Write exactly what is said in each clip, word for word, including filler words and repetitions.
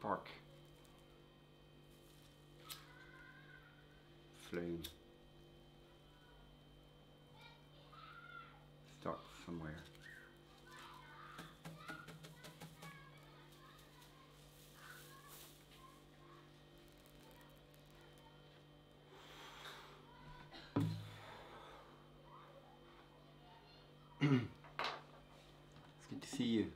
Spark. Flame. Start somewhere. It's good to see you.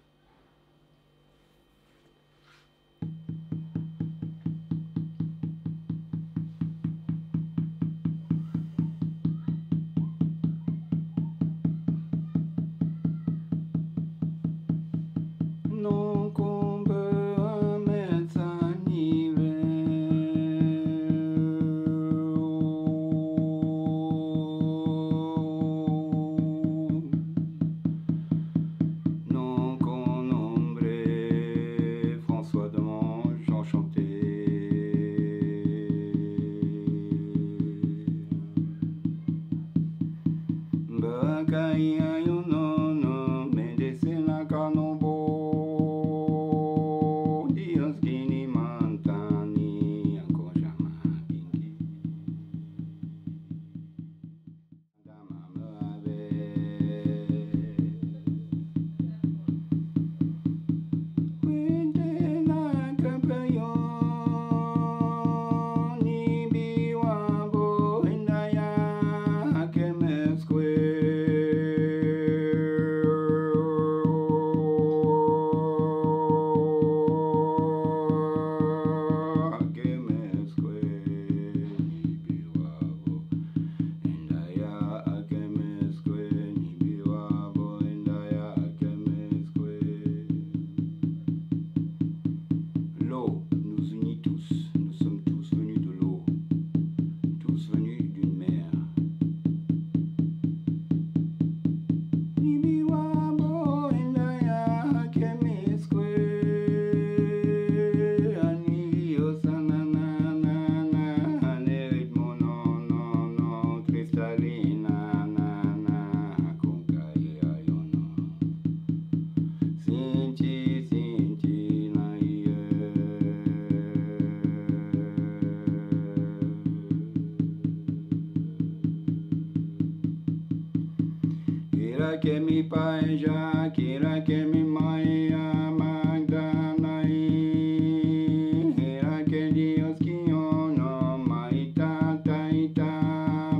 Kira que mi pai já, kira que mi mãe a Magdalai, kira que Dios que yo no maita taita,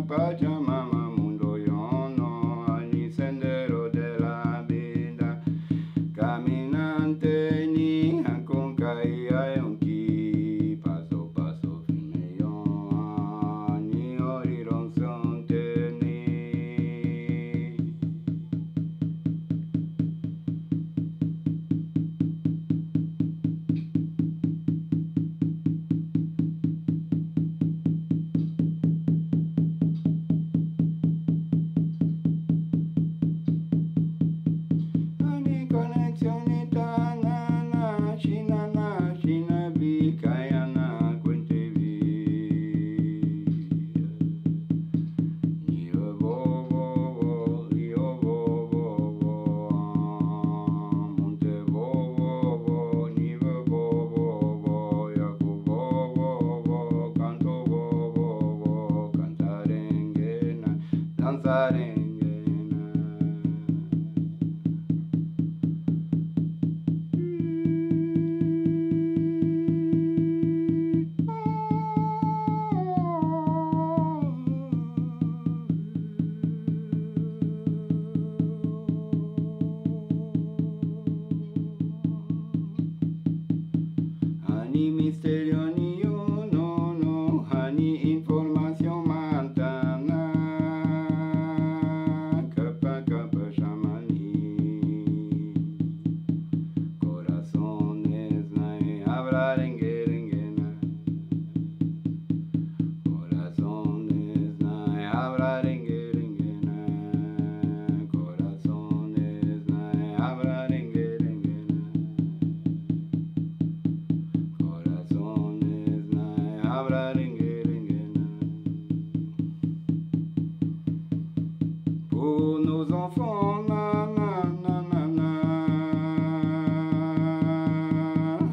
pachamama mundo yo no, ali sendero de la vida, caminante ni a concaía yo que paso paso firme yo, ni horizonte.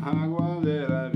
Agua de la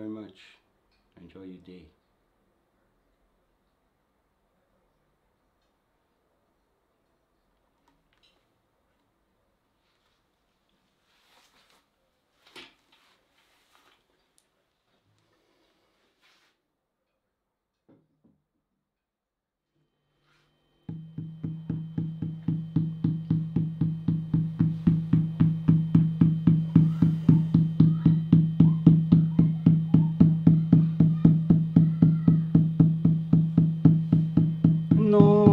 very much. Enjoy your day. No.